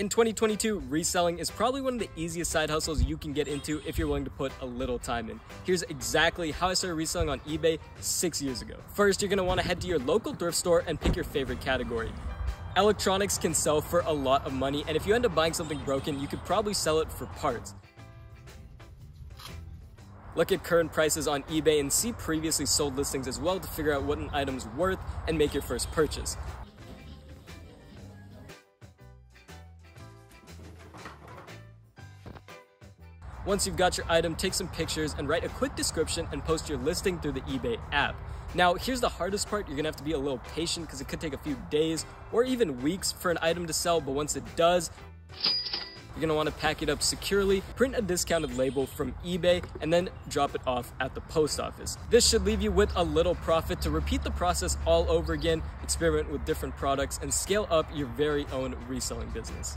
In 2022, reselling is probably one of the easiest side hustles you can get into if you're willing to put a little time in. Here's exactly how I started reselling on eBay 6 years ago. First, you're going to want to head to your local thrift store and pick your favorite category. Electronics can sell for a lot of money, and if you end up buying something broken, you could probably sell it for parts. Look at current prices on eBay and see previously sold listings as well to figure out what an item's worth and make your first purchase. Once you've got your item, take some pictures and write a quick description and post your listing through the eBay app. Now, here's the hardest part. You're gonna have to be a little patient because it could take a few days or even weeks for an item to sell, but once it does, you're gonna wanna pack it up securely, print a discounted label from eBay, and then drop it off at the post office. This should leave you with a little profit to repeat the process all over again, experiment with different products, and scale up your very own reselling business.